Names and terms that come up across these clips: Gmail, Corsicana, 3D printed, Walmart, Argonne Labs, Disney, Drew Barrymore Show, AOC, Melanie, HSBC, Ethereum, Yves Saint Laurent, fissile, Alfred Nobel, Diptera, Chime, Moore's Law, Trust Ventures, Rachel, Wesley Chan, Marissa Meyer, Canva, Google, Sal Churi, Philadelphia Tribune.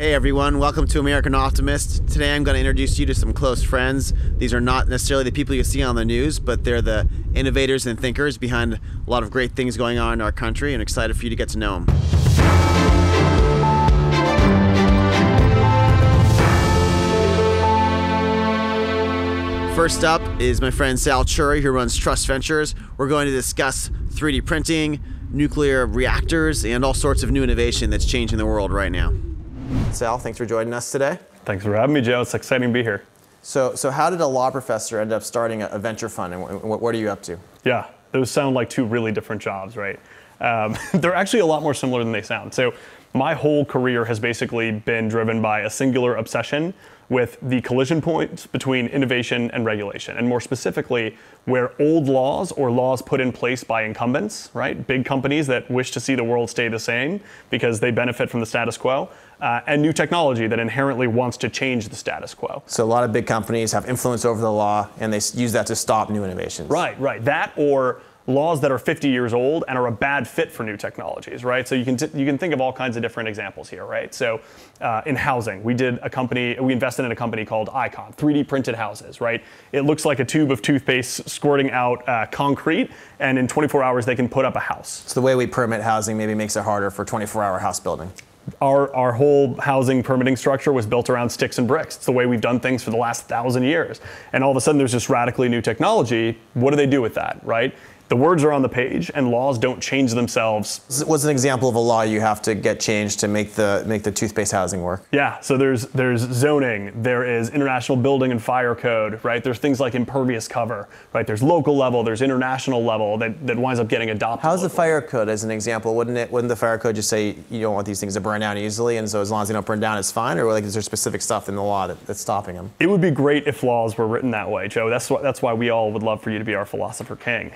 Hey everyone, welcome to American Optimist. Today I'm going to introduce you to some close friends. These are not necessarily the people you see on the news, but they're the innovators and thinkers behind a lot of great things going on in our country, and excited for you to get to know them. First up is my friend Sal Churi, who runs Trust Ventures. We're going to discuss 3D printing, nuclear reactors, and all sorts of new innovation that's changing the world right now. Sal, thanks for joining us today. Thanks for having me, Joe. It's exciting to be here. So how did a law professor end up starting a venture fund, and what are you up to? Yeah, those sound like two really different jobs, right? They're actually a lot more similar than they sound. So my whole career has basically been driven by a singular obsession with the collision points between innovation and regulation, and more specifically, where old laws or laws put in place by incumbents, right? Big companies that wish to see the world stay the same because they benefit from the status quo, and new technology that inherently wants to change the status quo. So a lot of big companies have influence over the law, and they use that to stop new innovations. Right. That or laws that are 50 years old and are a bad fit for new technologies, right? So you can think of all kinds of different examples here, right? So in housing, we invested in a company called Icon, 3D printed houses, right? It looks like a tube of toothpaste squirting out concrete, and in 24 hours they can put up a house. So the way we permit housing maybe makes it harder for 24-hour house building. Our whole housing permitting structure was built around sticks and bricks. It's the way we've done things for the last 1,000 years. And all of a sudden there's this radically new technology. What do they do with that, right? The words are on the page and laws don't change themselves. What's an example of a law you have to get changed to make the toothpaste housing work? Yeah, so there's zoning, there is international building and fire code, right? There's things like impervious cover, right? There's local level, there's international level that winds up getting adopted. How's the fire code as an example? Wouldn't the fire code just say you don't want these things to burn down easily, and so as long as they don't burn down it's fine? Or like, is there specific stuff in the law that's stopping them? It would be great if laws were written that way, Joe. That's why we all would love for you to be our philosopher king.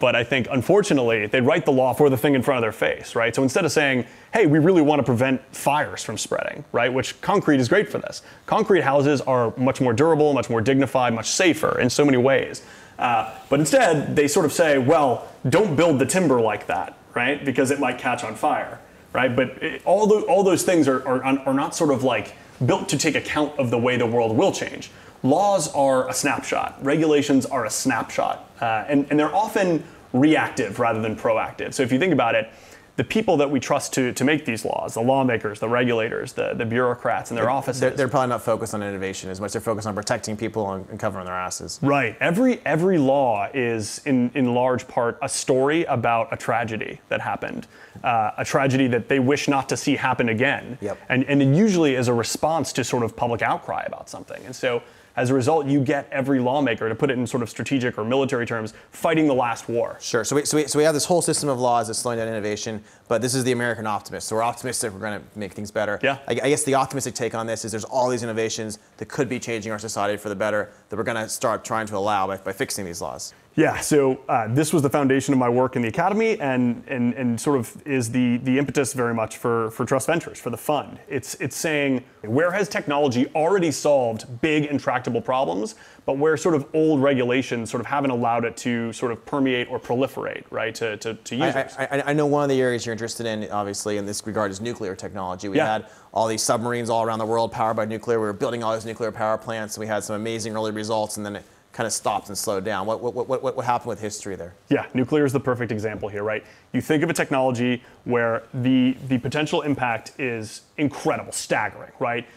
But I think, unfortunately, they write the law for the thing in front of their face, right? So instead of saying, hey, we really want to prevent fires from spreading, right? Which concrete is great for this. Concrete houses are much more durable, much more dignified, much safer in so many ways. But instead, they sort of say, well, don't build the timber like that, right? Because it might catch on fire, right? But all those things are not sort of like built to take account of the way the world will change. Laws are a snapshot. Regulations are a snapshot. And they're often reactive rather than proactive. So if you think about it, the people that we trust to make these laws, the lawmakers, the regulators, the bureaucrats and their offices. They're probably not focused on innovation as much. They're focused on protecting people and covering their asses. Right. Every law is, in large part, a story about a tragedy that happened. A tragedy that they wish not to see happen again. Yep. And it usually is a response to sort of public outcry about something. And so, as a result, you get every lawmaker, to put it in sort of strategic or military terms, fighting the last war. Sure. So we have this whole system of laws that's slowing down innovation, but this is the American optimist. So we're optimistic we're going to make things better. Yeah. I guess the optimistic take on this is there's all these innovations that could be changing our society for the better that we're going to start trying to allow by fixing these laws. Yeah, so this was the foundation of my work in the academy and sort of is the impetus very much for Trust Ventures, for the fund. It's saying, where has technology already solved big intractable problems, but where sort of old regulations sort of haven't allowed it to sort of permeate or proliferate, right, to users? I know one of the areas you're interested in, obviously, in this regard is nuclear technology. We had all these submarines all around the world powered by nuclear. We were building all these nuclear power plants, and we had some amazing early results, and then it kind of stopped and slowed down. What happened with history there? Yeah, nuclear is the perfect example here, right? You think of a technology where the potential impact is incredible, staggering, right?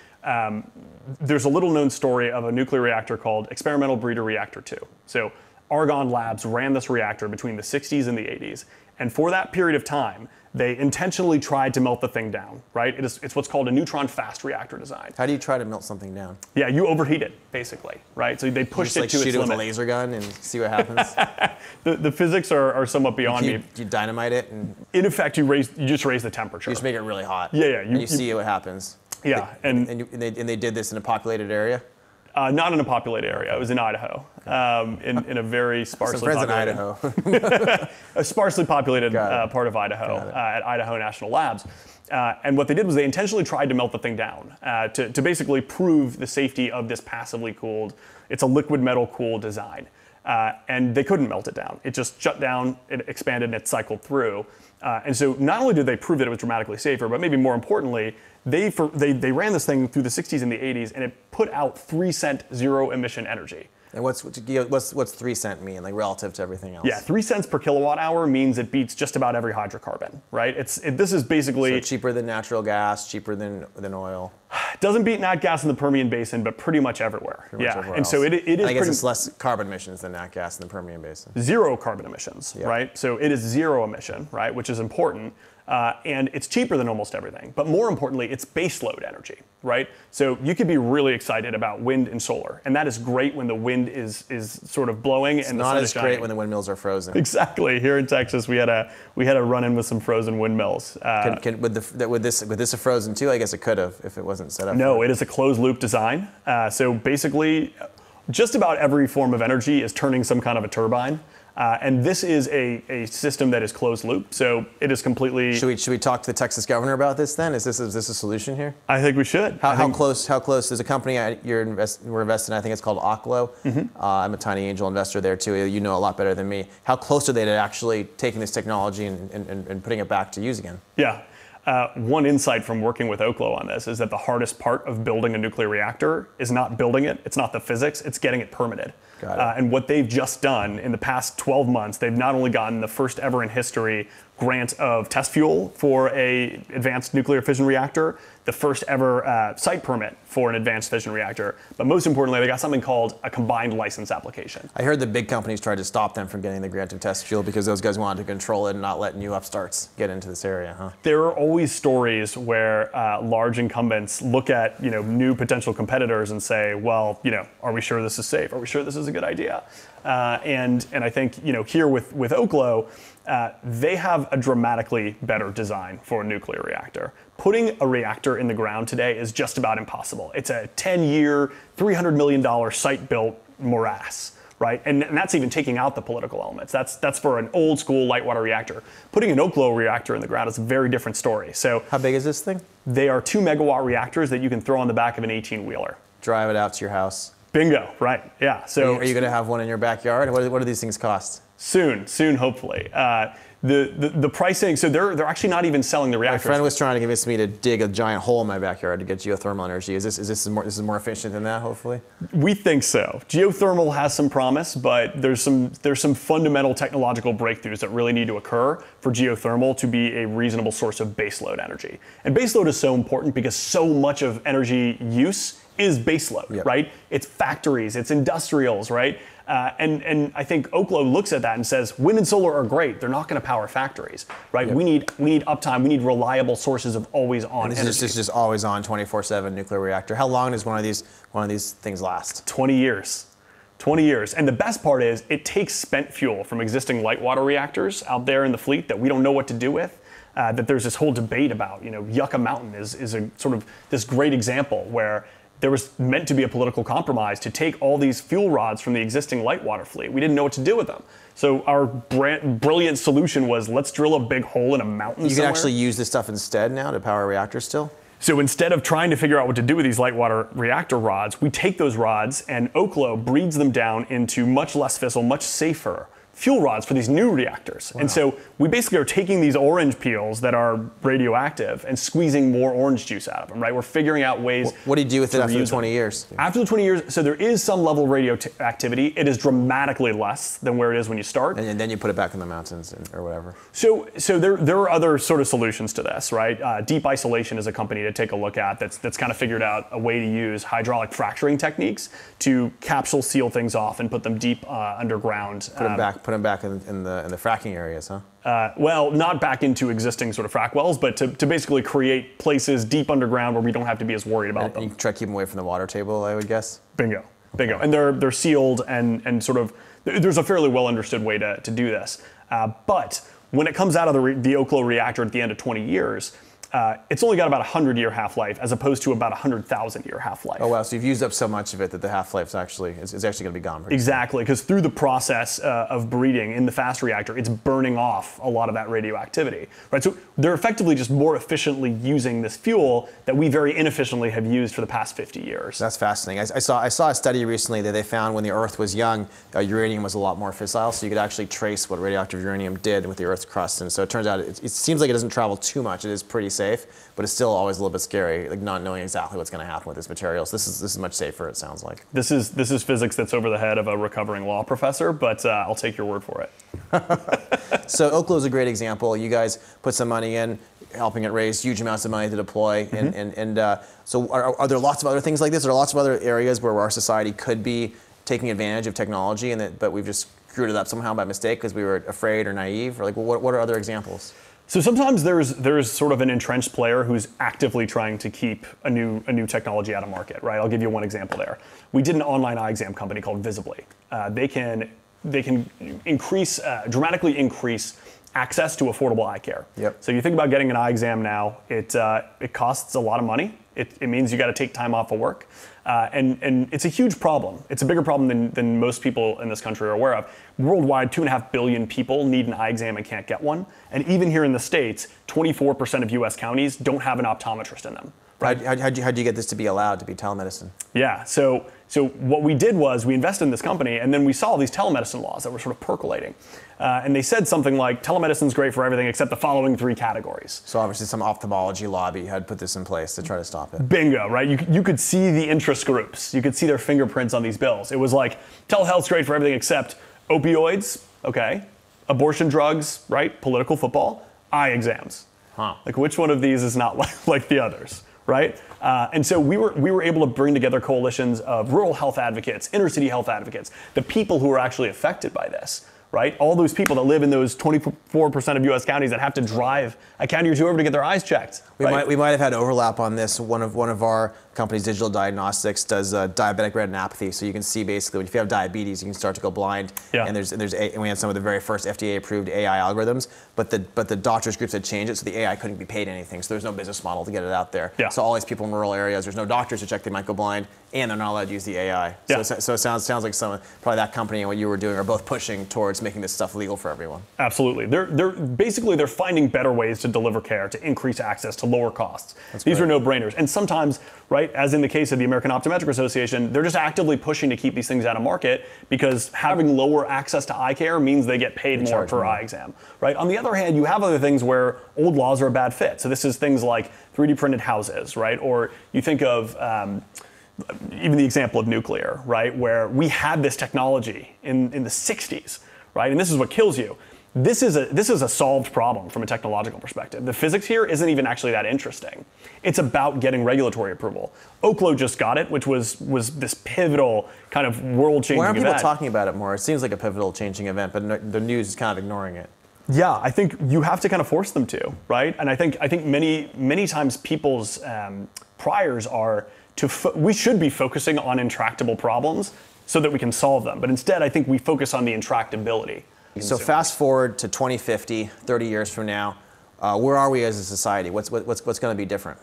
There's a little known story of a nuclear reactor called Experimental Breeder Reactor 2. So Argonne Labs ran this reactor between the 60s and the 80s. And for that period of time, they intentionally tried to melt the thing down, right? It's what's called a neutron fast reactor design. How do you try to melt something down? Yeah, you overheat it, basically, right? So they pushed it to its limit. You just shoot it with a laser gun and see what happens? The physics are somewhat beyond me. You dynamite it? And in effect, you just raise the temperature. You just make it really hot. Yeah, yeah. And you see what happens. Yeah. And they did this in a populated area? Not in a populated area. It was in Idaho, in a very sparsely populated. A sparsely populated part of Idaho at Idaho National Labs. And what they did was they intentionally tried to melt the thing down to basically prove the safety of this passively cooled, it's a liquid metal cooled design. and they couldn't melt it down. It just shut down, it expanded, and it cycled through. And so not only did they prove that it was dramatically safer, but maybe more importantly, they ran this thing through the 60s and the 80s, and it put out 3 cent zero emission energy. And what's 3 cent mean, like relative to everything else? Yeah, 3 cents per kilowatt hour means it beats just about every hydrocarbon, right? This is basically... So cheaper than natural gas, cheaper than oil. It doesn't beat nat gas in the Permian Basin, but pretty much everywhere. So it is... I guess it's less carbon emissions than nat gas in the Permian Basin. Zero carbon emissions, right? So it is zero emission, right? Which is important. And it's cheaper than almost everything. But more importantly, it's baseload energy, right? So you could be really excited about wind and solar. And that is great when the wind is sort of blowing and the sun is shining. It's not as great when the windmills are frozen. Exactly. Here in Texas, we had a run-in with some frozen windmills. Would this have frozen too? I guess it could have if it wasn't set up. No, it is a closed-loop design. So basically, just about every form of energy is turning some kind of a turbine. And this is a system that is closed loop, so it is completely... Should we talk to the Texas governor about this then? Is this a solution here? I think we should. How close? There's a company we're invested in, I think it's called Oklo. Mm-hmm. I'm a tiny angel investor there too. You know a lot better than me. How close are they to actually taking this technology and putting it back to use again? Yeah. One insight from working with Oklo on this is that the hardest part of building a nuclear reactor is not building it, it's not the physics, it's getting it permitted. Got it. And what they've just done in the past 12 months, they've not only gotten the first ever in history grant of test fuel for an advanced nuclear fission reactor, the first ever site permit for an advanced fission reactor, but most importantly, they got something called a combined license application. I heard the big companies tried to stop them from getting the grant of test fuel because those guys wanted to control it and not let new upstarts get into this area, huh? There are always stories where large incumbents look at new potential competitors and say, well, are we sure this is safe? Are we sure this is a good idea? And I think here with Oklo, they have a dramatically better design for a nuclear reactor. Putting a reactor in the ground today is just about impossible. It's a 10-year, $300 million site-built morass, right? And that's even taking out the political elements. That's for an old-school light water reactor. Putting an Oklo reactor in the ground is a very different story. So how big is this thing? They are 2 megawatt reactors that you can throw on the back of an 18-wheeler. Drive it out to your house. Bingo, right, yeah. So are you gonna have one in your backyard? What do these things cost? Soon, hopefully. The pricing, so they're actually not even selling the reactors. My friend was trying to convince me to dig a giant hole in my backyard to get geothermal energy. Is this more efficient than that, hopefully? We think so. Geothermal has some promise, but there's some fundamental technological breakthroughs that really need to occur for geothermal to be a reasonable source of baseload energy. And baseload is so important because so much of energy use is baseload, right? It's factories, it's industrials, right? And I think Oklo looks at that and says, wind and solar are great. They're not going to power factories, right? Yep. We need uptime. We need reliable sources of always on energy. This is just always on 24/7 nuclear reactor. How long does one of these things last? 20 years. And the best part is it takes spent fuel from existing light water reactors out there in the fleet that we don't know what to do with. That there's this whole debate about. Yucca Mountain is a sort of this great example where there was meant to be a political compromise to take all these fuel rods from the existing light water fleet. We didn't know what to do with them. So our brilliant solution was, let's drill a big hole in a mountain somewhere. You can actually use this stuff instead now to power reactors still? So instead of trying to figure out what to do with these light water reactor rods, we take those rods and Oklo breeds them down into much less fissile, much safer fuel rods for these new reactors. Wow. And so we basically are taking these orange peels that are radioactive and squeezing more orange juice out of them, right? We're figuring out ways. What do you do with it after the 20 years? After the 20 years, so there is some level of radioactivity. It is dramatically less than where it is when you start. And then you put it back in the mountains or whatever. So there are other sort of solutions to this, right? Deep Isolation is a company to take a look at that's kind of figured out a way to use hydraulic fracturing techniques to capsule seal things off and put them deep underground. Put them back in the fracking areas, huh? Well, not back into existing sort of frack wells, but to basically create places deep underground where we don't have to be as worried about them. You can try to keep them away from the water table, I would guess. Bingo. And they're sealed and sort of, there's a fairly well understood way to do this. But when it comes out of the Oklo reactor at the end of 20 years, it's only got about a 100-year half-life as opposed to about a 100,000-year half-life. Oh wow, so you've used up so much of it that the half-life is actually going to be gone. Exactly, because through the process of breeding in the fast reactor, it's burning off a lot of that radioactivity. Right? So they're effectively just more efficiently using this fuel that we very inefficiently have used for the past 50 years. That's fascinating. I saw a study recently that they found when the Earth was young, uranium was a lot more fissile, so you could actually trace what radioactive uranium did with the Earth's crust. And so it turns out it seems like it doesn't travel too much. It is pretty safe, but it's still always a little bit scary, like not knowing exactly what's going to happen with these materials. This is much safer, it sounds like. This is physics that's over the head of a recovering law professor, but I'll take your word for it. So Oklo is a great example. You guys put some money in, helping it raise huge amounts of money to deploy. Mm-hmm. So are there lots of other things like this? Are there lots of other areas where our society could be taking advantage of technology, and that, but we've just screwed it up somehow by mistake because we were afraid or naive? Or like, well, what are other examples? So sometimes there's sort of an entrenched player who's actively trying to keep a new technology out of market, right? I'll give you one example there. We did an online eye exam company called Visibly. They can increase dramatically increase access to affordable eye care. Yep. So you think about getting an eye exam now. It costs a lot of money. It means you got to take time off of work, and it's a huge problem. It's a bigger problem than most people in this country are aware of. Worldwide, 2.5 billion people need an eye exam and can't get one. And even here in the States, 24% of U.S. counties don't have an optometrist in them. Right? How'd you get this to be allowed to be telemedicine? Yeah. So what we did was we invested in this company, and then we saw these telemedicine laws that were sort of percolating. And they said something like, telemedicine's great for everything except the following three categories. So obviously some ophthalmology lobby had put this in place to try to stop it. Bingo, right? You could see the interest groups. You could see their fingerprints on these bills. It was like, telehealth's great for everything except opioids, okay, abortion drugs, right, political football, eye exams. Huh. Like, which one of these is not like the others? Right? And so we were able to bring together coalitions of rural health advocates, inner city health advocates, the people who are actually affected by this, right? All those people that live in those 24% of U.S. counties that have to drive a county or two over to get their eyes checked. Right? We might have had overlap on this. One of our companies, Digital Diagnostics, does diabetic retinopathy. So you can see basically if you have diabetes, you can start to go blind. Yeah. And we had some of the very first FDA-approved AI algorithms, but the doctors groups had changed it, so the AI couldn't be paid anything. So there's no business model to get it out there. Yeah. So all these people in rural areas, there's no doctors to check they might go blind, and they're not allowed to use the AI. Yeah. So it sounds like probably that company and what you were doing are both pushing towards making this stuff legal for everyone. Absolutely. They're basically finding better ways to deliver care, to increase access, to lower costs. These are no-brainers. And sometimes, right, as in the case of the American Optometric Association, they're just actively pushing to keep these things out of market because having lower access to eye care means they get paid more per eye exam. Right? On the other hand, you have other things where old laws are a bad fit. So this is things like 3D printed houses, right? Or you think of even the example of nuclear, right, where we had this technology in the 60s. Right? And this is what kills you. This is a solved problem from a technological perspective. The physics here isn't even actually that interesting. It's about getting regulatory approval. Oklo just got it, which was this pivotal kind of world-changing event. Why aren't people talking about it more? It seems like a pivotal changing event, but no, the news is kind of ignoring it. Yeah, I think you have to kind of force them to, right? And I think many times people's priors are to we should be focusing on intractable problems so that we can solve them. But instead, I think we focus on the intractability. So fast forward to 2050, 30 years from now, where are we as a society? What's going to be different?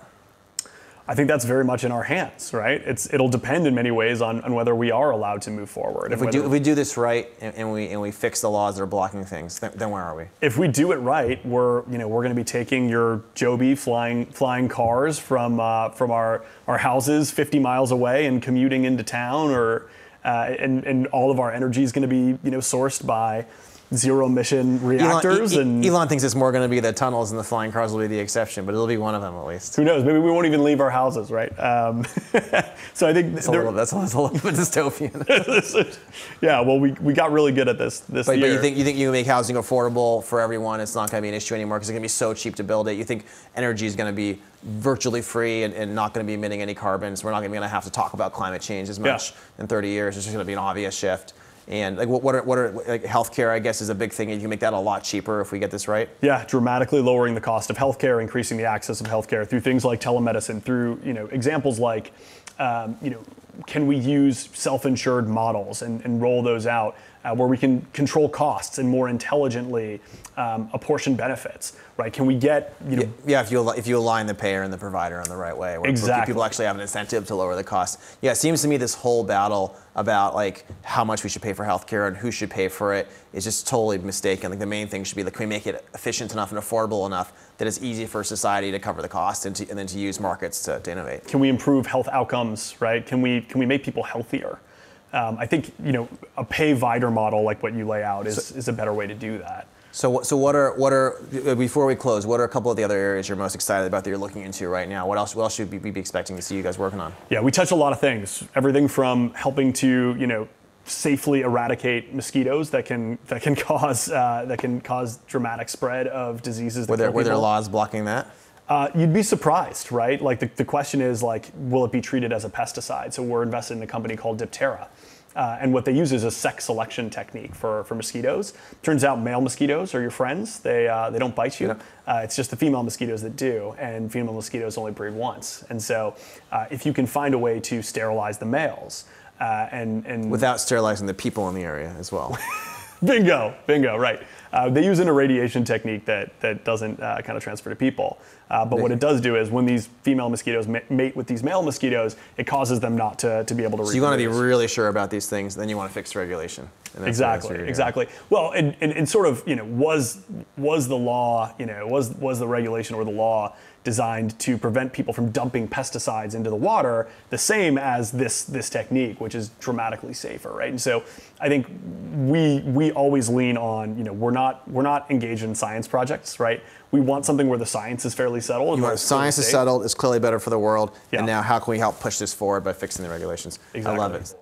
I think that's very much in our hands, right? It'll depend in many ways on whether we are allowed to move forward. If we do this right and we fix the laws that are blocking things, then where are we? If we do it right, we're going to be taking your Joby flying cars from our houses 50 miles away and commuting into town, or and all of our energy is going to be, sourced by zero-emission reactors. Elon thinks it's more going to be the tunnels and the flying cars will be the exception, but it'll be one of them at least. Who knows? Maybe we won't even leave our houses, right? So I think that's a little bit dystopian. Yeah, well, we got really good at this year. But you think you can make housing affordable for everyone? It's not going to be an issue anymore because it's going to be so cheap to build it. You think energy is going to be virtually free and not going to be emitting any carbon? So we're not going to have to talk about climate change as much in 30 years. It's just going to be an obvious shift. And like, what are like healthcare? I guess is a big thing. You can make that a lot cheaper if we get this right. Yeah, dramatically lowering the cost of healthcare, increasing the access of healthcare through things like telemedicine, through examples like can we use self-insured models and roll those out where we can control costs and more intelligently apportion benefits, right? Can we get, you know... Yeah, if you align the payer and the provider in the right way, where, exactly. where people actually have an incentive to lower the cost. Yeah, it seems to me this whole battle about like how much we should pay for healthcare and who should pay for it is just totally mistaken. Like the main thing should be like, can we make it efficient enough and affordable enough that it's easy for society to cover the cost and then to use markets to innovate. Can we improve health outcomes, right? Can we make people healthier? I think a pay-vider model like what you lay out is a better way to do that. So what are before we close, what are a couple of the other areas you're most excited about that you're looking into right now? What else should we be expecting to see you guys working on? Yeah, we touch a lot of things. Everything from helping to safely eradicate mosquitoes that can cause dramatic spread of diseases. Were there laws blocking that? You'd be surprised, right? Like the question is like, will it be treated as a pesticide? So we're invested in a company called Diptera. And what they use is a sex selection technique for mosquitoes. Turns out male mosquitoes are your friends. They don't bite you. It's just the female mosquitoes that do, and female mosquitoes only breed once. And so if you can find a way to sterilize the males and without sterilizing the people in the area as well. Bingo, right. They use an irradiation technique that doesn't kind of transfer to people. But what it does do is when these female mosquitoes mate with these male mosquitoes, it causes them not to be able to reproduce. So you want to be really sure about these things, then you want to fix regulation. Exactly. Well, and sort of, was the law, was the regulation or the law designed to prevent people from dumping pesticides into the water the same as this technique, which is dramatically safer, right? And so I think we always lean on, we're not engaged in science projects, right? We want something where the science is fairly settled. You want science is settled, it's clearly better for the world, and now how can we help push this forward by fixing the regulations? Exactly. I love it.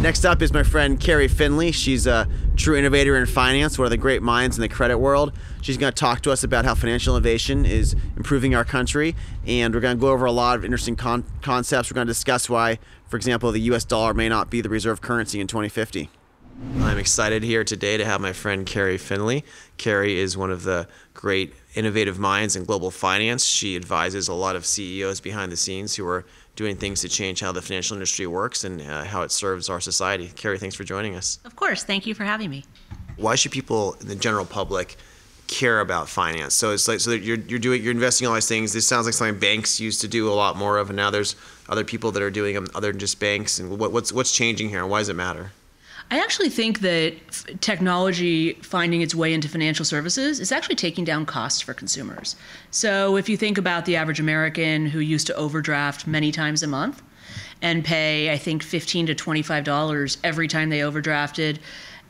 Next up is my friend Keri Finley. She's a true innovator in finance, one of the great minds in the credit world. She's going to talk to us about how financial innovation is improving our country, and we're going to go over a lot of interesting concepts. We're going to discuss why, for example, the US dollar may not be the reserve currency in 2050. I'm excited here today to have my friend Keri Finley. Keri is one of the great innovative minds in global finance. She advises a lot of CEOs behind the scenes who are doing things to change how the financial industry works and how it serves our society. Keri, thanks for joining us. Of course, thank you for having me. Why should people, the general public, care about finance? So it's like, so you're investing in all these things. This sounds like something banks used to do a lot more of, and now there's other people that are doing them other than just banks. And what's changing here, and why does it matter? I actually think that technology finding its way into financial services is actually taking down costs for consumers. So if you think about the average American who used to overdraft many times a month and pay, I think, $15 to $25 every time they overdrafted,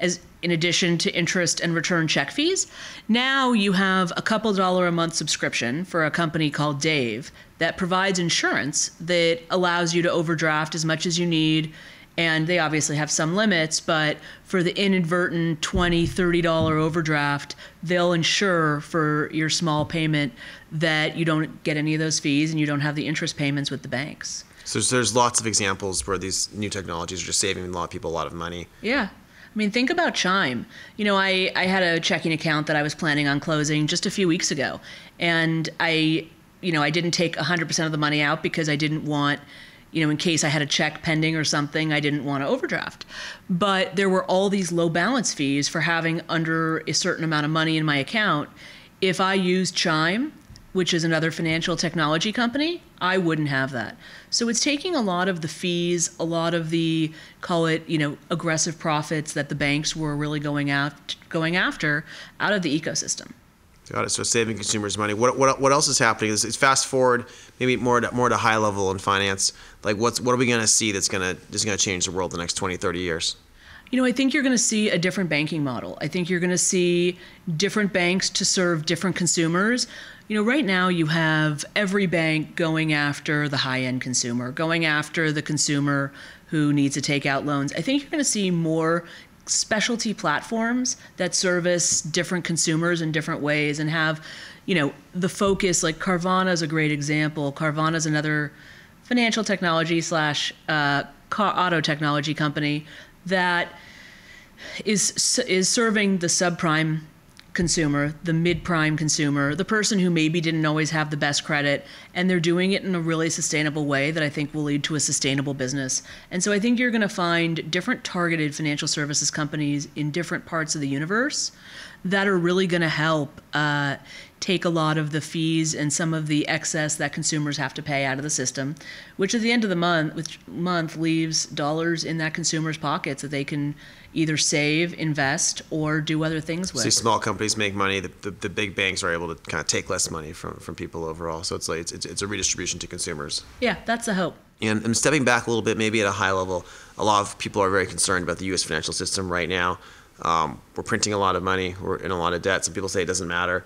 as in addition to interest and return check fees, now you have a couple dollar a month subscription for a company called Dave that provides insurance that allows you to overdraft as much as you need. And they obviously have some limits, but for the inadvertent $20, $30 overdraft, they'll insure for your small payment that you don't get any of those fees and you don't have the interest payments with the banks. So there's lots of examples where these new technologies are just saving a lot of people a lot of money. Yeah. I mean, think about Chime. I had a checking account that I was planning on closing just a few weeks ago. And I didn't take 100% of the money out because I didn't want... in case I had a check pending or something, I didn't want to overdraft. But there were all these low balance fees for having under a certain amount of money in my account. If I used Chime, which is another financial technology company, I wouldn't have that. So it's taking a lot of the fees, a lot of the, call it, aggressive profits that the banks were really going after out of the ecosystem. Got it. So saving consumers money. What else is happening? It's fast forward, maybe more to high level in finance. Like what are we going to see that's going to change the world in the next 20, 30 years? I think you're going to see a different banking model. I think you're going to see different banks to serve different consumers. Right now you have every bank going after the high-end consumer, going after the consumer who needs to take out loans. I think you're going to see more specialty platforms that service different consumers in different ways and have, the focus, like Carvana is a great example. Carvana is another financial technology / auto technology company that is serving the subprime consumer, the mid-prime consumer, the person who maybe didn't always have the best credit, and they're doing it in a really sustainable way that I think will lead to a sustainable business. And so I think you're going to find different targeted financial services companies in different parts of the universe that are really going to help take a lot of the fees and some of the excess that consumers have to pay out of the system, which at the end of the month, leaves dollars in that consumer's pockets that they can either save, invest, or do other things with. See, small companies make money. The big banks are able to kind of take less money from people overall. So it's like it's a redistribution to consumers. Yeah, that's the hope. And I'm stepping back a little bit, maybe at a high level. A lot of people are very concerned about the U.S. financial system right now. We're printing a lot of money. We're in a lot of debt. Some people say it doesn't matter.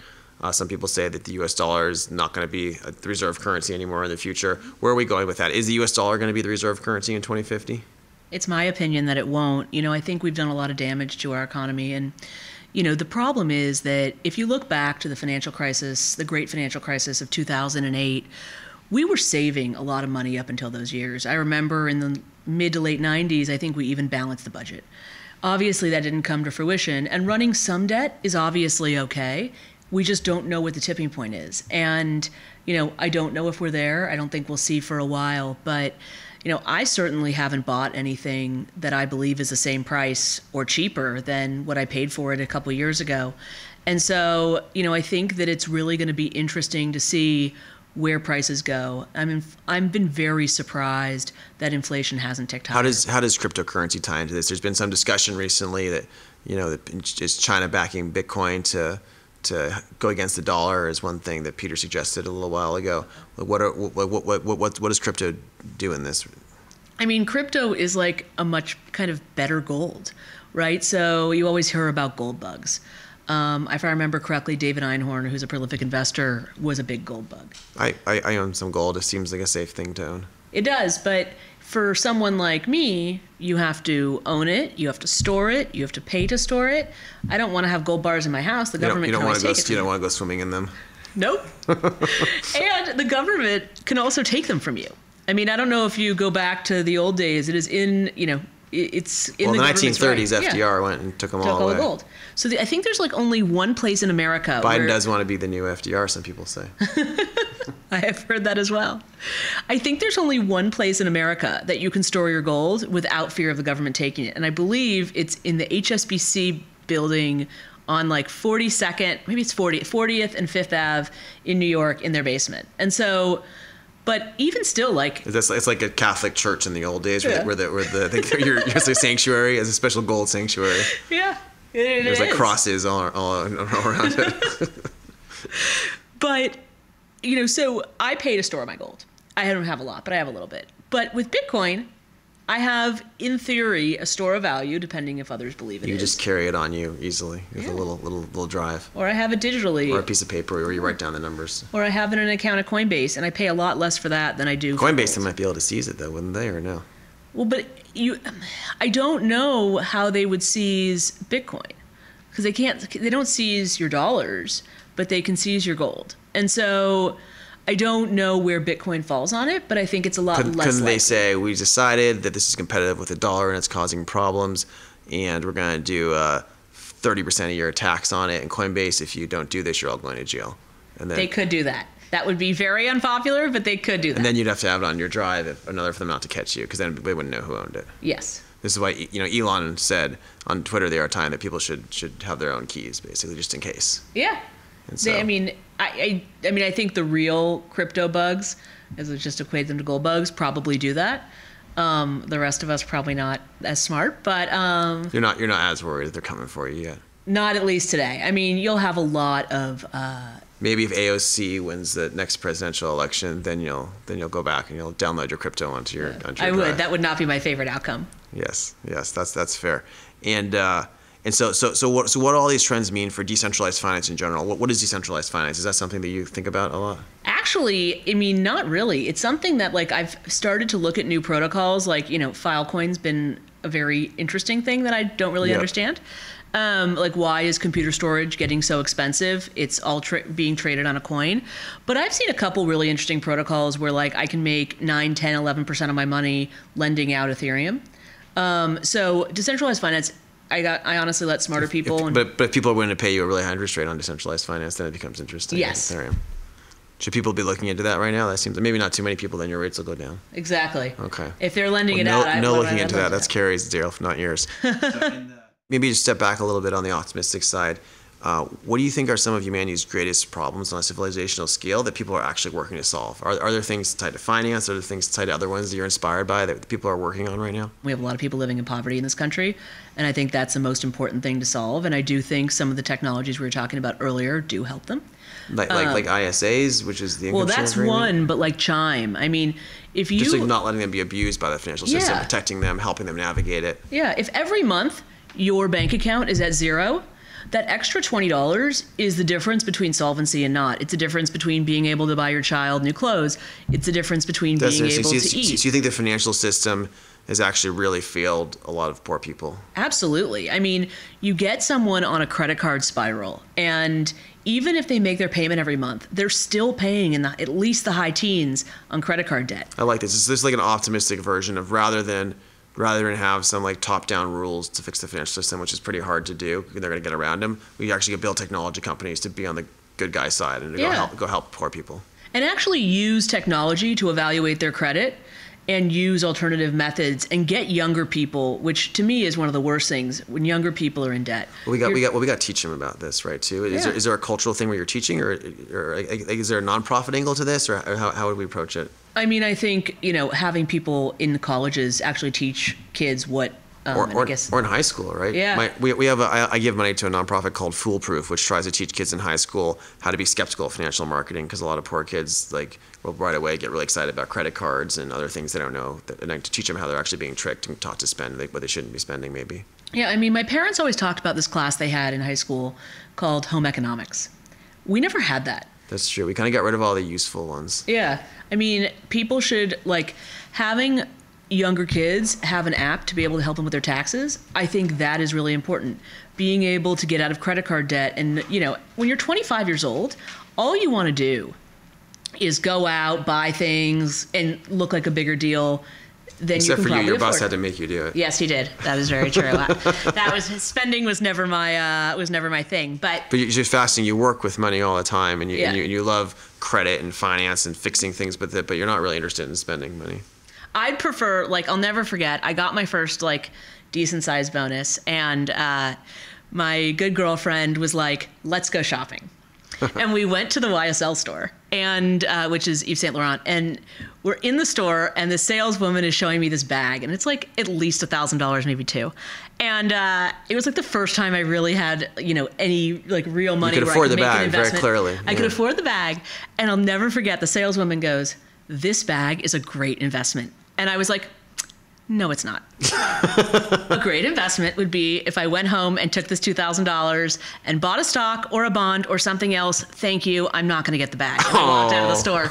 Some people say that the U.S. dollar is not going to be the reserve currency anymore in the future. Where are we going with that? Is the U.S. dollar going to be the reserve currency in 2050? It's my opinion that it won't. You know, I think we've done a lot of damage to our economy. And, you know, the problem is that if you look back to the financial crisis, the great financial crisis of 2008, we were saving a lot of money up until those years. I remember in the mid to late 90s, I think we even balanced the budget. Obviously, that didn't come to fruition. And running some debt is obviously okay. We just don't know what the tipping point is. And, you know, I don't know if we're there. I don't think we'll see for a while. But, you know, I certainly haven't bought anything that I believe is the same price or cheaper than what I paid for it a couple of years ago. And so, you know, I think that it's really going to be interesting to see where prices go. I mean, I've been very surprised that inflation hasn't ticked higher. How does cryptocurrency tie into this? There's been some discussion recently that, you know, that is China backing Bitcoin to go against the dollar is one thing that Peter suggested a little while ago. What does crypto do in this? I mean, crypto is like a much kind of better gold, right? So you always hear about gold bugs. If I remember correctly, David Einhorn, who's a prolific investor, was a big gold bug. I own some gold. It seems like a safe thing to own. It does, but for someone like me, you have to own it, you have to store it, you have to pay to store it. I don't want to have gold bars in my house. The government can always take it. You don't want to go swimming in them. Nope. And the government can also take them from you. I mean, I don't know if you go back to the old days. It is in, you know, it's in the 1930s, right. FDR went and took all away. The gold. So I think there's like only one place in America. Biden does want to be the new FDR, some people say. I have heard that as well. I think there's only one place in America that you can store your gold without fear of the government taking it. And I believe it's in the HSBC building on like 42nd, maybe it's 40th and 5th Ave in New York in their basement. And so... But even still, like... It's like a Catholic church in the old days where the sanctuary is a special gold sanctuary. Yeah, There's like crosses all around it. But, you know, so I pay to store my gold. I don't have a lot, but I have a little bit. But with Bitcoin, I have, in theory, a store of value, depending if others believe it is. You just carry it on you easily with a little drive. Or I have it digitally. Or a piece of paper where you write down the numbers. Or I have it in an account at Coinbase, and I pay a lot less for that than I do. Coinbase, they might be able to seize it, though, wouldn't they, or no? Well, but I don't know how they would seize Bitcoin, because they don't seize your dollars, but they can seize your gold. And so... I don't know where Bitcoin falls on it, but I think it's a lot less. Couldn't they say, we decided that this is competitive with the dollar and it's causing problems, and we're going to do 30% a year tax on it, and Coinbase, if you don't do this, you're all going to jail. And then, they could do that. That would be very unpopular, but they could do that. And then you'd have to have it on your drive in order for them not to catch you, because then they wouldn't know who owned it. Yes. This is why, you know, Elon said on Twitter the other time that people should have their own keys, basically, just in case. Yeah. So, I think the real crypto bugs, as we just equate them to gold bugs, probably do that. The rest of us probably not as smart, but you're not as worried that they're coming for you yet. Not at least today. I mean, you'll have a lot of maybe if AOC wins the next presidential election, then you'll go back and you'll download your crypto onto your. Onto your drive. That would not be my favorite outcome. Yes, that's fair, and. And so what do all these trends mean for decentralized finance in general? What is decentralized finance? Is that something that you think about a lot? Actually, I mean, not really. It's something that, like, I've started to look at new protocols. Like, you know, Filecoin's been a very interesting thing that I don't really understand. Like, why is computer storage getting so expensive? It's all being traded on a coin. But I've seen a couple really interesting protocols where, like, I can make 9, 10, 11% of my money lending out Ethereum. So decentralized finance I honestly let smarter people. But if people are willing to pay you a really high interest rate on decentralized finance, then it becomes interesting. Yes. Right? Should people be looking into that right now? That seems like maybe not too many people. Then your rates will go down. Exactly. Okay. If they're lending well, no looking into that. That's Keri's deal, not yours. Maybe just step back a little bit on the optimistic side. What do you think are some of humanity's greatest problems on a civilizational scale that people are actually working to solve? Are there things tied to finance? Are there things tied to other ones that you're inspired by that people are working on right now? We have a lot of people living in poverty in this country, and I think that's the most important thing to solve. And I do think some of the technologies we were talking about earlier do help them. Like ISAs, which is the income sharing agreement. But like Chime. I mean, if you... Just like not letting them be abused by the financial system, protecting them, helping them navigate it. Yeah, if every month your bank account is at zero, that extra $20 is the difference between solvency and not. It's the difference between being able to buy your child new clothes. It's the difference between being able to eat. So you think the financial system has actually really failed a lot of poor people? Absolutely. I mean, you get someone on a credit card spiral, and even if they make their payment every month, they're still paying in at least the high teens on credit card debt. I like this. It's just like an optimistic version of rather than have some like top-down rules to fix the financial system, which is pretty hard to do, and they're going to get around them, we actually build technology companies to be on the good guy side and to go help poor people. And actually use technology to evaluate their credit and use alternative methods and get younger people, which to me is one of the worst things, when younger people are in debt. Well, we got to teach them about this, right, too? Is there a cultural thing where you're teaching, or is there a nonprofit angle to this, or how would we approach it? I mean, I think, you know, having people in the colleges actually teach kids what, or in high school, right? Yeah. I give money to a nonprofit called Foolproof, which tries to teach kids in high school how to be skeptical of financial marketing, because a lot of poor kids will right away get really excited about credit cards and other things they don't know, and to teach them how they're actually being tricked and taught to spend what they shouldn't be spending, maybe. Yeah, I mean, my parents always talked about this class they had in high school called home economics. We never had that. That's true. We kind of got rid of all the useful ones. Yeah. I mean, people should, like, having younger kids have an app to be able to help them with their taxes. I think that is really important. Being able to get out of credit card debt. And, you know, when you're 25 years old, all you want to do is go out, buy things, and look like a bigger deal than you can probably afford. Except for you, your boss had to make you do it. Yes, he did. That is very true. That was, spending was never my thing. But you're fasting. You work with money all the time, and you love credit and finance and fixing things with it, but you're not really interested in spending money. I'd prefer, like, I'll never forget, I got my first, like, decent-sized bonus, and my good girlfriend was like, let's go shopping. And we went to the YSL store, and which is Yves Saint Laurent, and we're in the store, and the saleswoman is showing me this bag, and it's, like, at least $1,000, maybe $2,000. And it was, like, the first time I really had, you know, any, like, real money. You could afford the bag, very clearly. Yeah. I could afford the bag, and I'll never forget, the saleswoman goes, this bag is a great investment. And I was like, no, it's not. A great investment would be if I went home and took this $2,000 and bought a stock or a bond or something else. Thank you. I'm not going to get the bag. And I walked out of the store.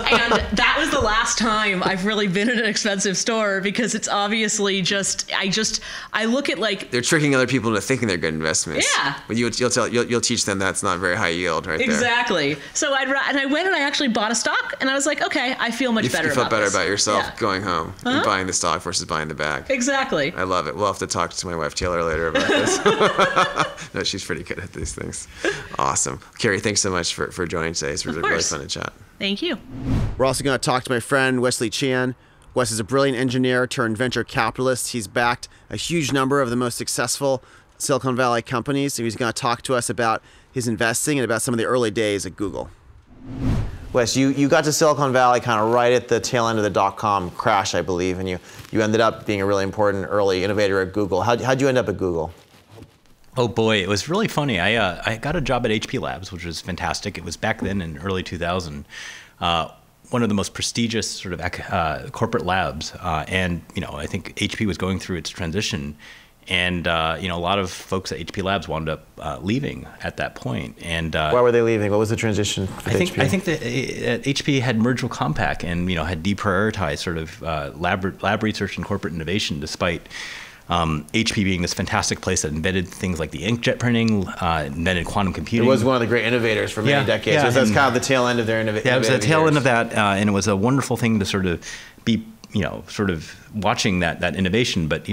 And that was the last time I've really been in an expensive store, because it's obviously just, I look at, like, they're tricking other people into thinking they're good investments. Yeah. But you'll teach them that's not very high yield, right? Exactly. There. So I went and I actually bought a stock, and I was like, okay, I feel much better. You felt better about yourself going home and buying the stock versus buying the bag. Exactly. I love it. We'll have to talk to my wife, Taylor, later about this. No, she's pretty good at these things. Awesome. Keri, thanks so much for joining today. It's really, really fun to chat. Thank you. We're also going to talk to my friend, Wesley Chan. Wes is a brilliant engineer turned venture capitalist. He's backed a huge number of the most successful Silicon Valley companies. So he's going to talk to us about his investing and about some of the early days at Google. Wes, you got to Silicon Valley kind of right at the tail end of the dot-com crash, I believe, and you ended up being a really important early innovator at Google. How'd you end up at Google? Oh boy, it was really funny. I got a job at HP Labs, which was fantastic. It was back then in early 2000, one of the most prestigious sort of corporate labs, and you know, I think HP was going through its transition. And you know, a lot of folks at HP Labs wound up leaving at that point. And why were they leaving? What was the transition? I think that HP had merged with Compaq, and you know, had deprioritized sort of lab research and corporate innovation, despite HP being this fantastic place that invented things like the inkjet printing, invented quantum computing. It was one of the great innovators for many decades. Yeah, so that's kind of the tail end of their innovation. Yeah, it was the tail end of that, and it was a wonderful thing to sort of be sort of watching that innovation, but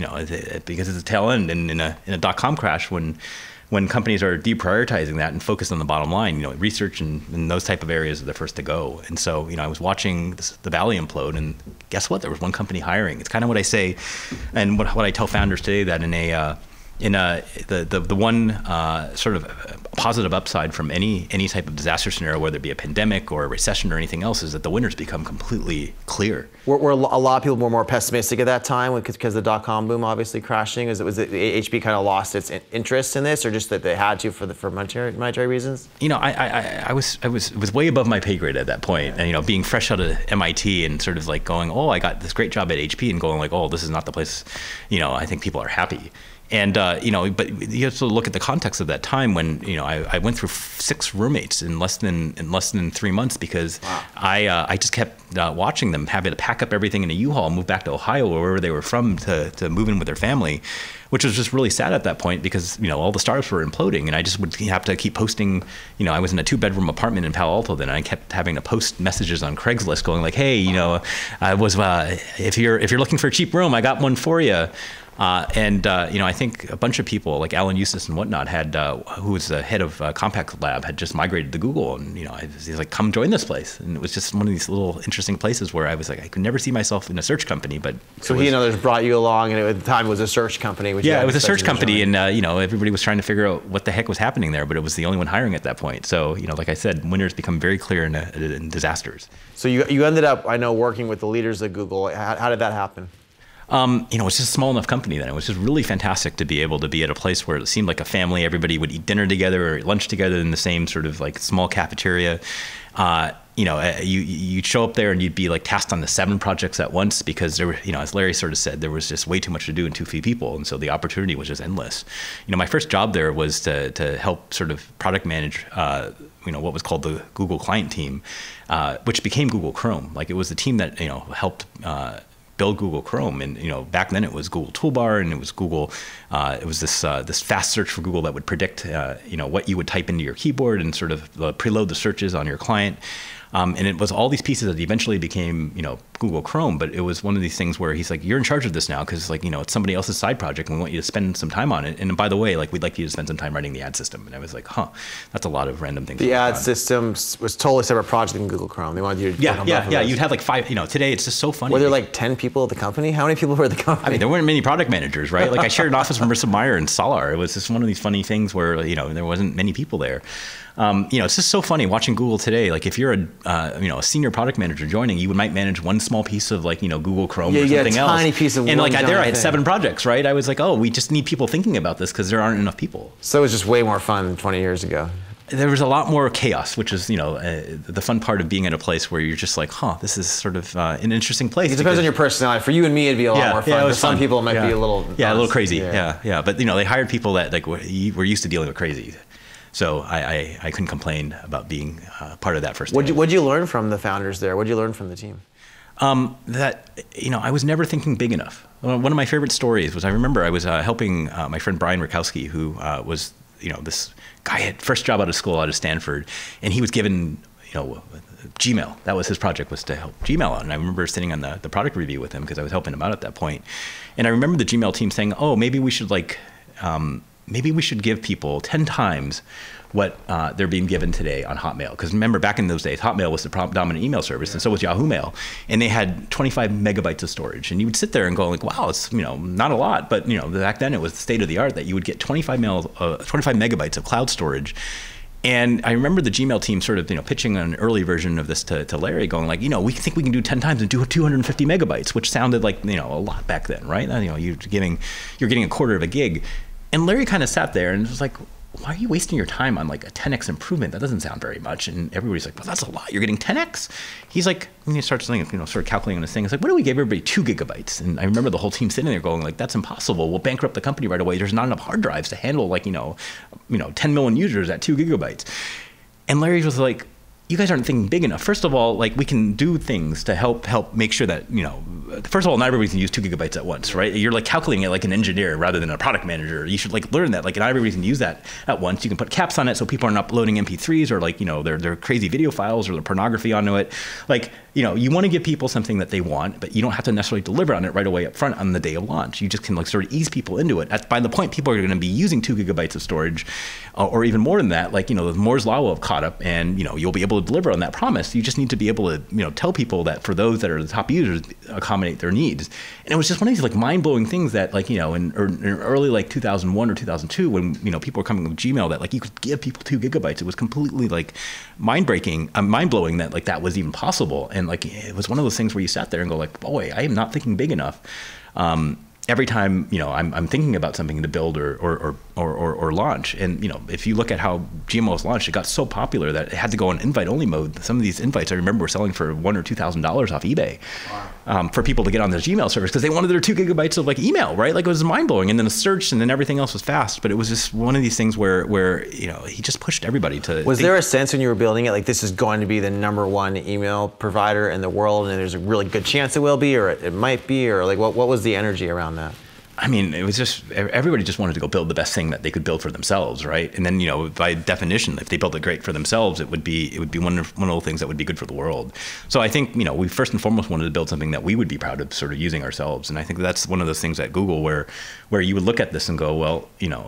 because it's a tail end, and in a dot-com crash, when companies are deprioritizing that and focused on the bottom line, research and those type of areas are the first to go. And so, I was watching the Valley implode, and guess what? There was one company hiring. It's kind of what I say, and what I tell founders today, that the one sort of positive upside from any type of disaster scenario, whether it be a pandemic or a recession or anything else, is that the winners become completely clear. Were a lot of people more pessimistic at that time because the dot-com boom obviously crashing? Was it HP kind of lost its interest in this, or just that they had to for monetary reasons? I was way above my pay grade at that point, and being fresh out of MIT and sort of like going, oh, I got this great job at HP, and going like, oh, this is not the place. I think people are happy. And, but you have to look at the context of that time when, I went through 6 roommates in less than 3 months because wow. I just kept watching them having to pack up everything in a U-Haul, move back to Ohio or wherever they were from to move in with their family, which was just really sad at that point because, all the startups were imploding and I just would have to keep posting, I was in a 2-bedroom apartment in Palo Alto then and I kept having to post messages on Craigslist going like, hey, I was, if you're looking for a cheap room, I got one for you. I think a bunch of people like Alan Eustace and whatnot had, who was the head of Compaq Lab, had just migrated to Google, and he's like, "Come join this place." And it was just one of these little interesting places where I was like, I could never see myself in a search company, but so he and others brought you along, and at the time it was a search company. Which yeah, it was a search company, and everybody was trying to figure out what the heck was happening there, but it was the only one hiring at that point. So like I said, winners become very clear in disasters. So you ended up, I know, working with the leaders at Google. How did that happen? It's just a small enough company then. It was just really fantastic to be able to be at a place where it seemed like a family. Everybody would eat dinner together or lunch together in the same sort of like small cafeteria. You'd show up there and you'd be like tasked on the 7 projects at once because there were, as Larry sort of said, there was just way too much to do and too few people. And so the opportunity was just endless. My first job there was to help sort of product manage, what was called the Google client team, which became Google Chrome. Like it was the team that, helped, build Google Chrome, and back then it was Google Toolbar, and it was Google. It was this fast search for Google that would predict what you would type into your keyboard and sort of preload the searches on your client. And it was all these pieces that eventually became Google Chrome. But it was one of these things where he's like, "You're in charge of this now because it's somebody else's side project, and we want you to spend some time on it. And by the way, we'd like you to spend some time writing the ad system." And I was like, "Huh, that's a lot of random things." The ad system was totally separate project in Google Chrome. They wanted you to You'd have like 5. Today it's just so funny. Were there like 10 people at the company? How many people were at the company? I mean, there weren't many product managers, right? Like I shared an office with Marissa Meyer and Salar. It was just one of these funny things where there wasn't many people there. It's just so funny watching Google today. Like if you're a senior product manager joining, you might manage one small piece of Google Chrome or something else. Yeah, tiny piece of. And I had 7 projects, right? I was like, oh, we just need people thinking about this because there aren't enough people. So it was just way more fun than 20 years ago. There was a lot more chaos, which is, the fun part of being in a place where you're just like, huh, this is sort of an interesting place. It depends on your personality. For you and me, it'd be a lot more fun. For some people, it might be a little... Yeah, honestly, a little crazy. Yeah. But, they hired people that were used to dealing with crazy. So I couldn't complain about being part of that first. What'd you learn from the founders there? What'd you learn from the team? That, I was never thinking big enough. One of my favorite stories was I remember I was helping my friend Brian Rakowski, who was, this... I had first job out of school, out of Stanford, and he was given, Gmail. That was his project, was to help Gmail out. And I remember sitting on the product review with him because I was helping him out at that point. And I remember the Gmail team saying, oh, maybe we should maybe we should give people 10 times what they're being given today on Hotmail. Because remember, back in those days, Hotmail was the dominant email service, and so was Yahoo Mail. And they had 25 megabytes of storage. And you would sit there and go like, wow, it's not a lot. But back then it was the state of the art that you would get 25 megabytes of cloud storage. And I remember the Gmail team sort of pitching an early version of this to Larry, going like, we think we can do 10 times and do 250 megabytes, which sounded like a lot back then, right? You're getting a quarter of a gig. And Larry kind of sat there and was like, why are you wasting your time on a 10x improvement? That doesn't sound very much. And everybody's like, well, that's a lot. You're getting 10x? He's like, and he starts sort of calculating this thing. It's like, what do we give everybody? 2 gigabytes. And I remember the whole team sitting there going like, that's impossible. We'll bankrupt the company right away. There's not enough hard drives to handle 10 million users at 2 gigabytes. And Larry was like, you guys aren't thinking big enough. First of all, we can do things to help make sure that, first of all, not everybody can use 2 gigabytes at once, right? You're calculating it like an engineer rather than a product manager. You should learn that. Not everybody can use that at once. You can put caps on it so people aren't uploading MP3s or their crazy video files or their pornography onto it. you know, you want to give people something that they want, but you don't have to necessarily deliver on it right away up front on the day of launch. You just can like sort of ease people into it. By the point people are going to be using 2 gigabytes of storage or even more than that, like, you know, the Moore's Law will have caught up and, you know, you'll be able to deliver on that promise. You just need to be able to, you know, tell people that for those that are the top users, accommodate their needs. And it was just one of these like mind-blowing things that like, you know, in early like 2001 or 2002 when, you know, people were coming with Gmail that like you could give people 2 gigabytes. It was completely like mind-breaking, mind-blowing that like that was even possible. And like it was one of those things where you sat there and go like, boy, I am not thinking big enough. Every time, you know, I'm thinking about something to build or launch. And, you know, if you look at how Gmail was launched, it got so popular that it had to go in invite-only mode. Some of these invites I remember were selling for $1,000 or $2,000 off eBay for people to get on their Gmail service because they wanted their 2 gigabytes of like email, right? Like it was mind-blowing. And then a search and then everything else was fast. But it was just one of these things where you know, he just pushed everybody to. Was there a sense when you were building it, like this is going to be the #1 email provider in the world and there's a really good chance it will be or it might be, or like what was the energy around that? I mean, it was just, everybody just wanted to go build the best thing that they could build for themselves, right? And then, you know, by definition, if they built it great for themselves, it would be one of the things that would be good for the world. So I think, you know, we first and foremost wanted to build something that we would be proud of sort of using ourselves. And I think that's one of those things at Google where you would look at this and go, well, you know,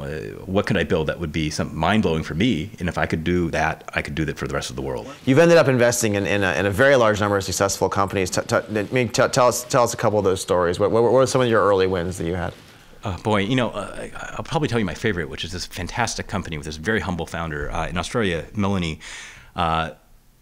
what could I build that would be something mind-blowing for me? And if I could do that, I could do that for the rest of the world. You've ended up investing in a very large number of successful companies. Tell us a couple of those stories. What were some of your early wins that you had? Boy, you know, I'll probably tell you my favorite, which is this fantastic company with this very humble founder in Australia, Melanie,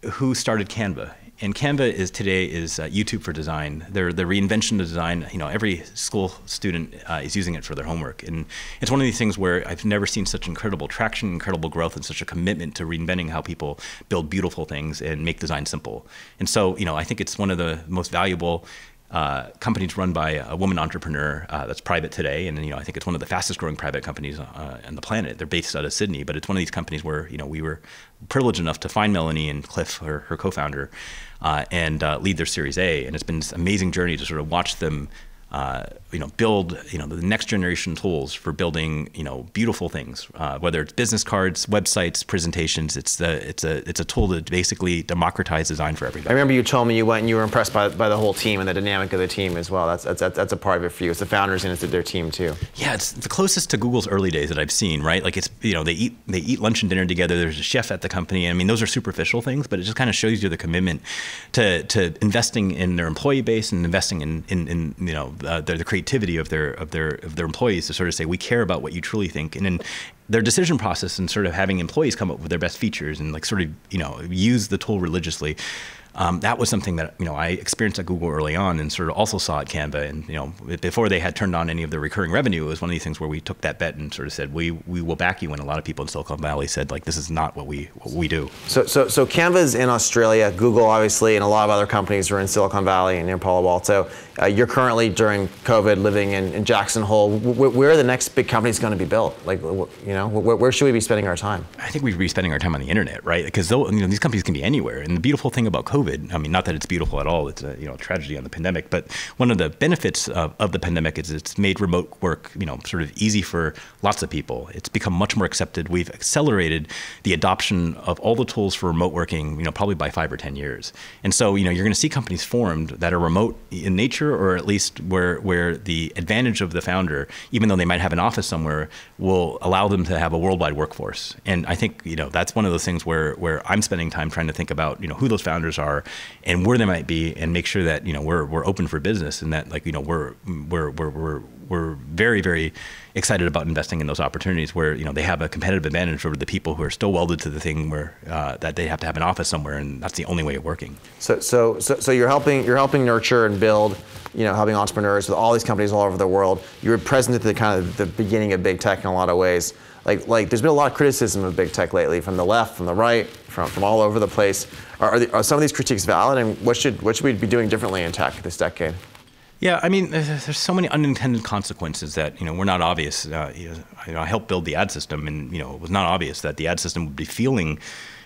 who started Canva. And Canva today is YouTube for design. They're the reinvention of design. You know, every school student is using it for their homework. And it's one of these things where I've never seen such incredible traction, incredible growth, and such a commitment to reinventing how people build beautiful things and make design simple. And so, you know, I think it's one of the most valuable companies run by a woman entrepreneur that's private today, and you know I think it's one of the fastest growing private companies on the planet. They're based out of Sydney, but it's one of these companies where you know we were privileged enough to find Melanie and Cliff, her co-founder, and lead their Series A, and it's been this amazing journey to sort of watch them. You know, build, you know, the next generation tools for building, you know, beautiful things, whether it's business cards, websites, presentations, it's a tool to basically democratize design for everybody. I remember you told me you went and you were impressed by the whole team and the dynamic of the team as well. That's a part of it for you. It's the founders and it's their team too. Yeah, it's the closest to Google's early days that I've seen, right? Like it's, you know, they eat lunch and dinner together. There's a chef at the company. I mean, those are superficial things, but it just kind of shows you the commitment to investing in their employee base and investing in you know, the creativity of their employees to sort of say, we care about what you truly think. And then their decision process and sort of having employees come up with their best features and like sort of, you know, use the tool religiously. That was something that, you know, I experienced at Google early on and sort of also saw at Canva. And, you know, before they had turned on any of their recurring revenue, it was one of these things where we took that bet and sort of said, we will back you. And a lot of people in Silicon Valley said, like, this is not what we do. So Canva's in Australia, Google obviously, and a lot of other companies are in Silicon Valley and near Palo Alto. You're currently during COVID living in Jackson Hole. Where are the next big companies going to be built? Like, you know, where should we be spending our time? I think we should be spending our time on the internet, right? Because, you know, these companies can be anywhere. And the beautiful thing about COVID, I mean, not that it's beautiful at all. It's a, you know, tragedy on the pandemic. But one of the benefits of the pandemic is it's made remote work, you know, sort of easy for lots of people. It's become much more accepted. We've accelerated the adoption of all the tools for remote working, you know, probably by 5 or 10 years. And so, you know, you're going to see companies formed that are remote in nature, or at least where the advantage of the founder, even though they might have an office somewhere, will allow them to have a worldwide workforce. And I think, you know, that's one of those things where I'm spending time trying to think about, you know, who those founders are and where they might be, and make sure that, you know, we're open for business, and that, like, you know, we're very, very excited about investing in those opportunities where, you know, they have a competitive advantage over the people who are still welded to the thing where that they have to have an office somewhere, and that's the only way of working. So you're helping nurture and build, you know, helping entrepreneurs with all these companies all over the world. You were present at the kind of the beginning of big tech in a lot of ways. Like there's been a lot of criticism of big tech lately from the left, from the right, from all over the place. Are some of these critiques valid, and what should we be doing differently in tech this decade? Yeah, I mean, there's so many unintended consequences that, you know, were not obvious. You know, I helped build the ad system, and, you know, it was not obvious that the ad system would be feeling,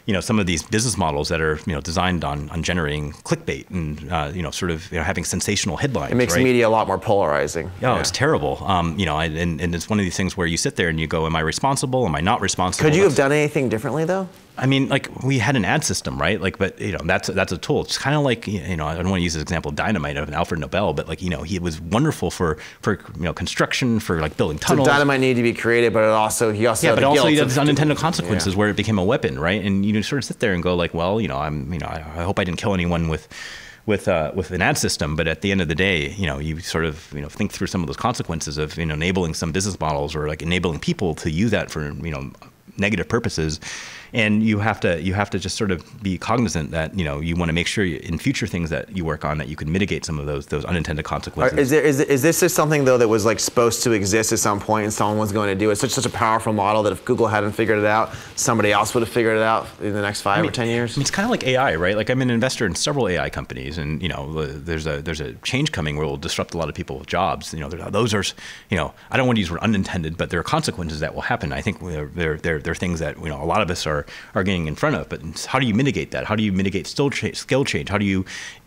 you know, some of these business models that are, you know, designed on generating clickbait and, you know, sort of, you know, having sensational headlines. It makes media a lot more polarizing. Oh, yeah. It's terrible. You know, and it's one of these things where you sit there and you go, am I responsible? Am I not responsible? Could you have done anything differently, though? I mean, like, we had an ad system, right? Like, but, you know, that's a tool. It's kind of like, you know, I don't want to use this example of dynamite of an Alfred Nobel, but, like, you know, he was wonderful for you know, construction, for, like, building tunnels. So dynamite needed to be created, but it also, yeah, but also he had these unintended consequences where it became a weapon, right? And you sort of sit there and go, like, well, you know, I hope I didn't kill anyone with an ad system, but at the end of the day, you know, you sort of, you know, think through some of those consequences of, you know, enabling some business models or, like, enabling people to use that for, you know, negative purposes. And you have to just sort of be cognizant that, you know, you want to make sure you, in future things that you work on, that you can mitigate some of those unintended consequences. Is this just something, though, that was, like, supposed to exist at some point and someone was going to do it? It's such a powerful model that if Google hadn't figured it out, somebody else would have figured it out in the next 5 or 10 years? I mean, it's kind of like AI, right? Like, I'm an investor in several AI companies, and, you know, there's a change coming where it will disrupt a lot of people's jobs. You know, those are, you know, I don't want to use the word unintended, but there are consequences that will happen. I think there are things that, you know, a lot of us are getting in front of, but how do you mitigate that? How do you mitigate skill change? How do you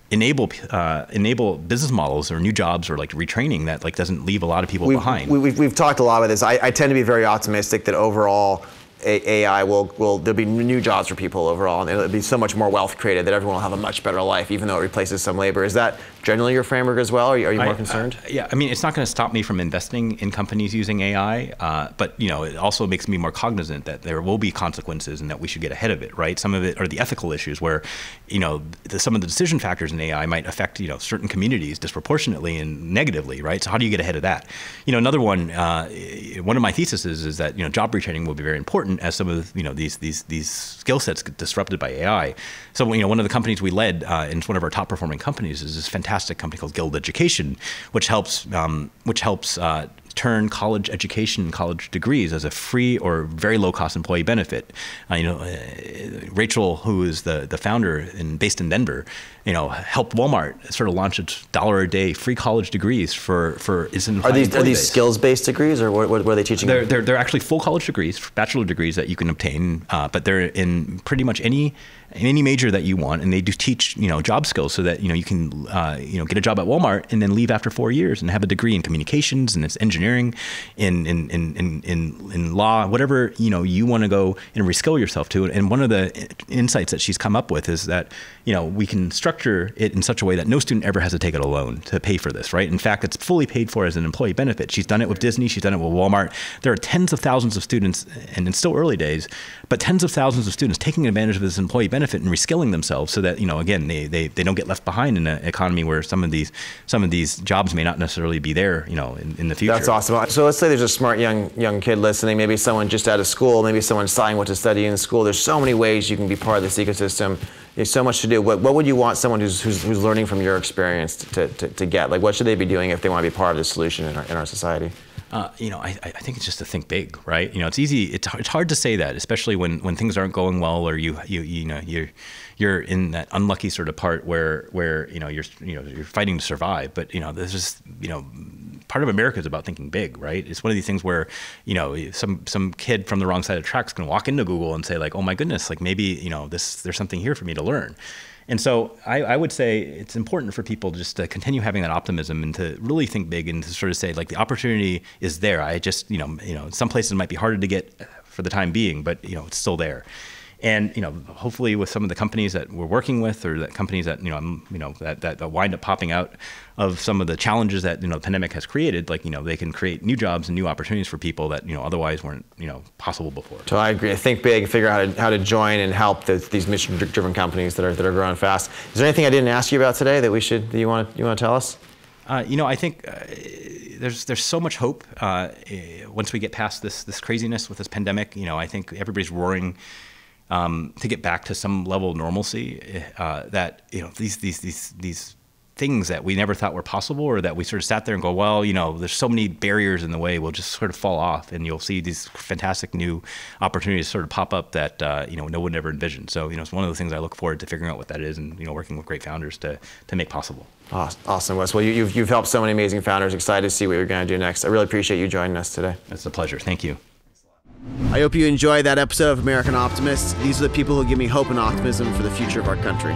enable business models or new jobs or, like, retraining that, like, doesn't leave a lot of people behind? We've talked a lot about this. I tend to be very optimistic that overall AI will there'll be new jobs for people overall, and it'll be so much more wealth created that everyone will have a much better life, even though it replaces some labor. Is that generally your framework as well? Are you more concerned? Yeah, I mean, it's not going to stop me from investing in companies using AI, but, you know, it also makes me more cognizant that there will be consequences and that we should get ahead of it, right? Some of it are the ethical issues where, you know, some of the decision factors in AI might affect, you know, certain communities disproportionately and negatively, right? So how do you get ahead of that? You know, another one, one of my theses is that, you know, job retraining will be very important as some of the, you know, these skill sets get disrupted by AI. So, you know, one of the companies we led, and it's one of our top performing companies, is this fantastic company called Guild Education, which helps turn college education, college degrees, as a free or very low-cost employee benefit. You know, Rachel, who is the founder and based in Denver, you know, helped Walmart sort of launch its $1 a day free college degrees for isn't. Are these skills-based degrees, or what are they teaching? They're actually full college degrees, bachelor degrees that you can obtain, but they're in pretty much any major that you want, and they do teach, you know, job skills so that, you know, you can you know, get a job at Walmart and then leave after 4 years and have a degree in communications and engineering, in law, whatever, you know, you want to go and reskill yourself to. And one of the insights that she's come up with is that, you know, we can structure it in such a way that no student ever has to take out a loan to pay for this, right? In fact, it's fully paid for as an employee benefit. She's done it with Disney, she's done it with Walmart. There are tens of thousands of students, and it's still early days, but tens of thousands of students taking advantage of this employee benefit and reskilling themselves so that, you know, again, they don't get left behind in an economy where some of these jobs may not necessarily be there, you know, in the future. That's awesome. So let's say there's a smart young kid listening, maybe someone just out of school, maybe someone deciding what to study in school. There's so many ways you can be part of this ecosystem. There's so much to do. What would you want someone who's learning from your experience to get? Like, what should they be doing if they want to be part of this solution in our society? You know, I think it's just to think big, right? You know, it's easy. It's hard to say that, especially when things aren't going well, or you're in that unlucky sort of part where you're fighting to survive. But, you know, this is, you know, part of America is about thinking big, right? It's one of these things where, you know, some kid from the wrong side of the tracks can walk into Google and say, like, oh my goodness, like, maybe, you know, there's something here for me to learn. And so I would say it's important for people just to continue having that optimism and to really think big and to sort of say, like, the opportunity is there. I just, you know, some places it might be harder to get for the time being, but, you know, it's still there. And, you know, hopefully with some of the companies that we're working with, or that companies that, that wind up popping out of some of the challenges that, you know, the pandemic has created, like, you know, they can create new jobs and new opportunities for people that, you know, otherwise weren't, you know, possible before. So I agree. Think big, figure out how to join and help these mission-driven companies that are growing fast. Is there anything I didn't ask you about today that you want to tell us? You know, I think there's so much hope once we get past this craziness with this pandemic. You know, I think everybody's roaring to get back to some level of normalcy, that, you know, these things that we never thought were possible, or that we sort of sat there and go, well, you know, there's so many barriers in the way, will just sort of fall off, and you'll see these fantastic new opportunities sort of pop up that, you know, no one ever envisioned. So, you know, it's one of the things I look forward to figuring out what that is, and, you know, working with great founders to make possible. Awesome, Wes. Well, you've helped so many amazing founders. Excited to see what you're going to do next. I really appreciate you joining us today. It's a pleasure. Thank you. I hope you enjoyed that episode of American Optimists. These are the people who give me hope and optimism for the future of our country.